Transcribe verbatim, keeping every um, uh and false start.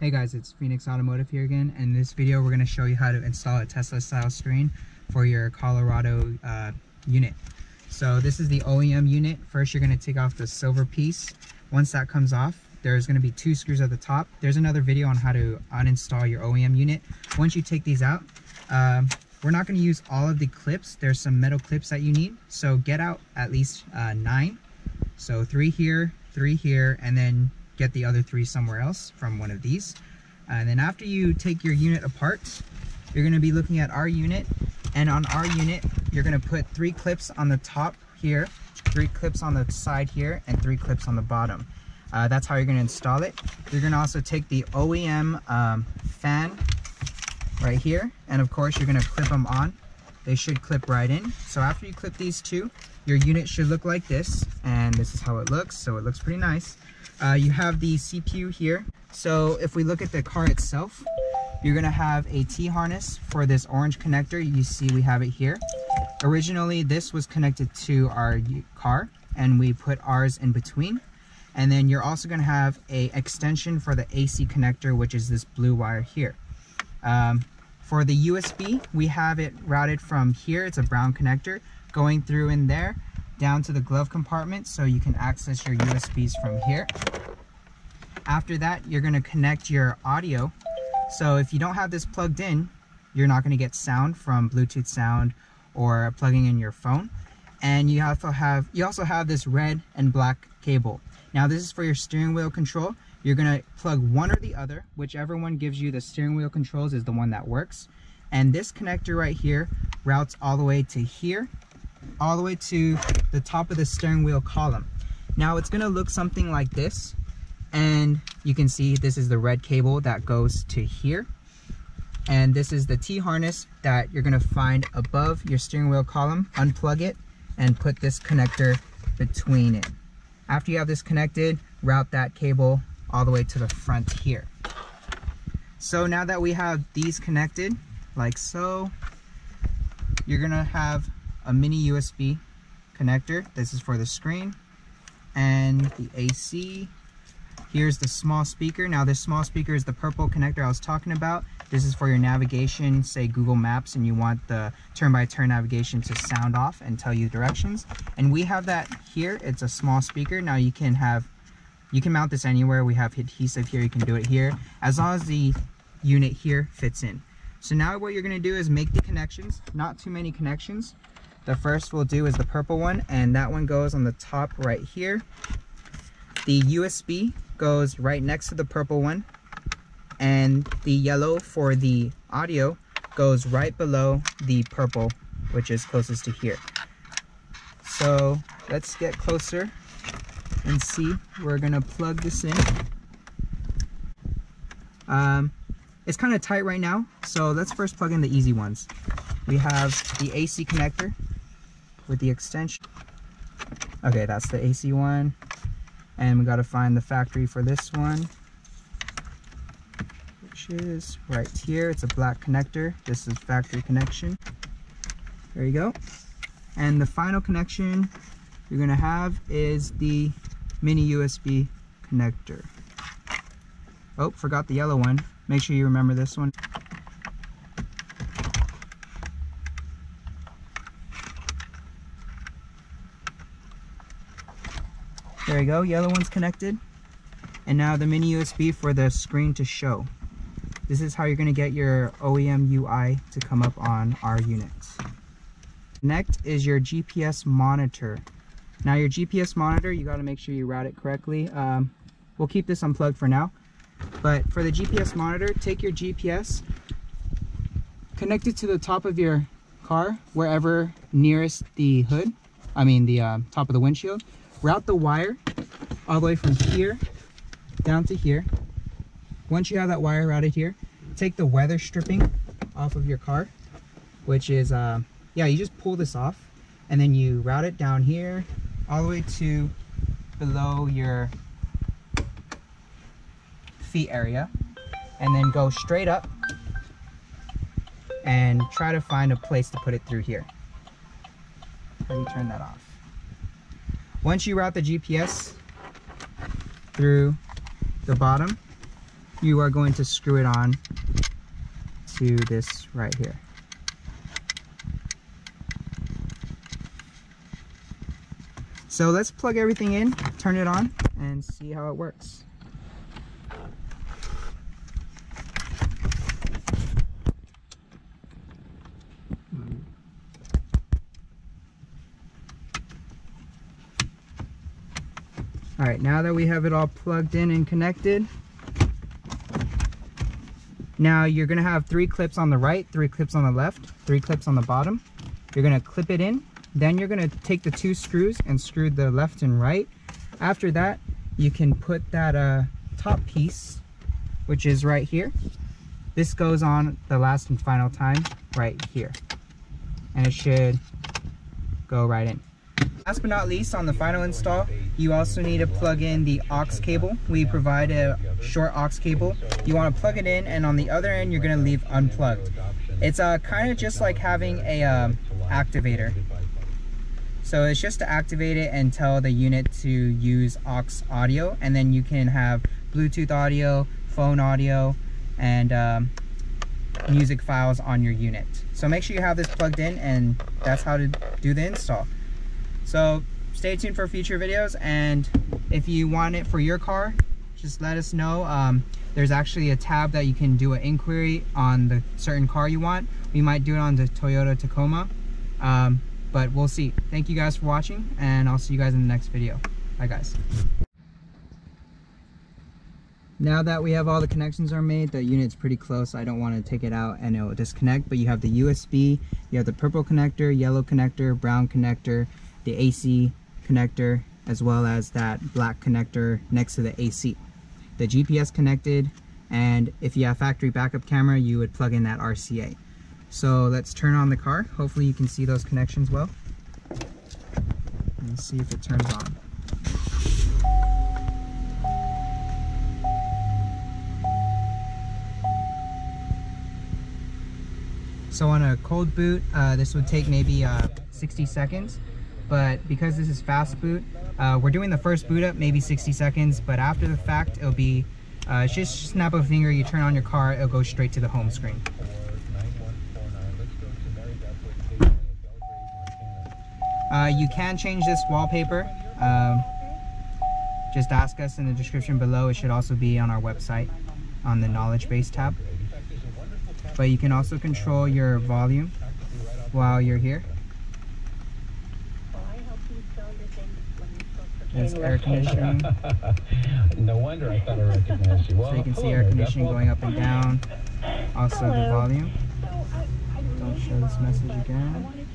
Hey guys, it's Phoenix Automotive here again, and in this video we're going to show you how to install a Tesla style screen for your Colorado uh, unit. So this is the O E M unit. First you're going to take off the silver piece. Once that comes off, there's going to be two screws at the top. There's another video on how to uninstall your O E M unit. Once you take these out, um, we're not going to use all of the clips. There's some metal clips that you need, so get out at least uh, nine. So three here, three here, and then get the other three somewhere else from one of these. And then after you take your unit apart, you're going to be looking at our unit, and on our unit you're going to put three clips on the top here, three clips on the side here, and three clips on the bottom. Uh, that's how you're going to install it. You're going to also take the O E M um, fan right here, and of course you're going to clip them on. They should clip right in. So after you clip these two, your unit should look like this, and this is how it looks. So it looks pretty nice. Uh, you have the C P U here. So if we look at the car itself, you're gonna have a T-harness for this orange connector. You see we have it here. Originally this was connected to our car, and we put ours in between. And then you're also gonna have an extension for the A C connector, which is this blue wire here. Um, For the U S B, we have it routed from here, it's a brown connector, going through in there, down to the glove compartment, so you can access your U S Bs from here. After that, you're gonna connect your audio. So if you don't have this plugged in, you're not gonna get sound from Bluetooth sound or plugging in your phone. And you also have, you also have this red and black cable. Now this is for your steering wheel control. You're going to plug one or the other. Whichever one gives you the steering wheel controls is the one that works. And this connector right here routes all the way to here, all the way to the top of the steering wheel column. Now it's going to look something like this. And you can see this is the red cable that goes to here. And this is the T-harness that you're going to find above your steering wheel column. Unplug it and put this connector between it. After you have this connected, route that cable all the way to the front here. So now that we have these connected, like so, you're gonna have a mini U S B connector. This is for the screen and the A C. Here's the small speaker. Now this small speaker is the purple connector I was talking about. This is for your navigation, say Google Maps, and you want the turn-by-turn navigation to sound off and tell you directions. And we have that here. It's a small speaker. Now you can have You can mount this anywhere. We have adhesive here, you can do it here, as long as the unit here fits in. So now what you're gonna do is make the connections, not too many connections. The first we'll do is the purple one, and that one goes on the top right here. The U S B goes right next to the purple one, and the yellow for the audio goes right below the purple, which is closest to here. So let's get closer and see. We're gonna plug this in. Um, it's kind of tight right now, so let's first plug in the easy ones. We have the A C connector with the extension. Okay, that's the A C one, and we gotta find the factory for this one, which is right here. It's a black connector. This is factory connection. There you go. And the final connection you're gonna have is the mini U S B connector. Oh, forgot the yellow one. Make sure you remember this one. There you go, yellow one's connected. And now the mini U S B for the screen to show. This is how you're gonna get your O E M U I to come up on our unit. Next is your G P S monitor. Now your G P S monitor, you gotta make sure you route it correctly. Um, we'll keep this unplugged for now. But for the G P S monitor, take your G P S, connect it to the top of your car, wherever nearest the hood, I mean the uh, top of the windshield. Route the wire all the way from here down to here. Once you have that wire routed here, take the weather stripping off of your car, which is, uh, yeah, you just pull this off, and then you route it down here, all the way to below your feet area, and then go straight up and try to find a place to put it through here. Let me turn that off. Once you route the G P S through the bottom, you are going to screw it on to this right here. So let's plug everything in, turn it on, and see how it works. All right, now that we have it all plugged in and connected, now you're gonna have three clips on the right, three clips on the left, three clips on the bottom. You're gonna clip it in, then you're gonna take the two screws and screw the left and right. After that, you can put that uh, top piece, which is right here. This goes on the last and final time right here. And it should go right in. Last but not least, on the final install, you also need to plug in the aux cable. We provide a short aux cable. You want to plug it in, and on the other end, you're going to leave unplugged. It's uh, kind of just like having a um, activator. So it's just to activate it and tell the unit to use aux audio, and then you can have Bluetooth audio, phone audio, and um, music files on your unit. So make sure you have this plugged in, and that's how to do the install. So stay tuned for future videos, and if you want it for your car, just let us know. Um, there's actually a tab that you can do an inquiry on the certain car you want. We might do it on the Toyota Tacoma, um, but we'll see. Thank you guys for watching, and I'll see you guys in the next video. Bye guys. Now that we have all the connections are made, the unit's pretty close. I don't want to take it out and it will disconnect, but you have the U S B, you have the purple connector, yellow connector, brown connector, the A C connector, as well as that black connector next to the A C. The G P S connected, and if you have factory backup camera, you would plug in that R C A. So let's turn on the car. Hopefully you can see those connections well. Let's see if it turns on. So on a cold boot, uh, this would take maybe uh, sixty seconds. But because this is fast boot, uh, we're doing the first boot up, maybe sixty seconds, but after the fact, it'll be, uh, it's just snap of a finger, you turn on your car, it'll go straight to the home screen. Uh, you can change this wallpaper. Um, just ask us in the description below. It should also be on our website on the knowledge base tab. But you can also control your volume while you're here. There's air conditioning. No wonder I thought I recognized you. Well, so you can see air conditioning going up and down. Also the volume. Don't show this message again.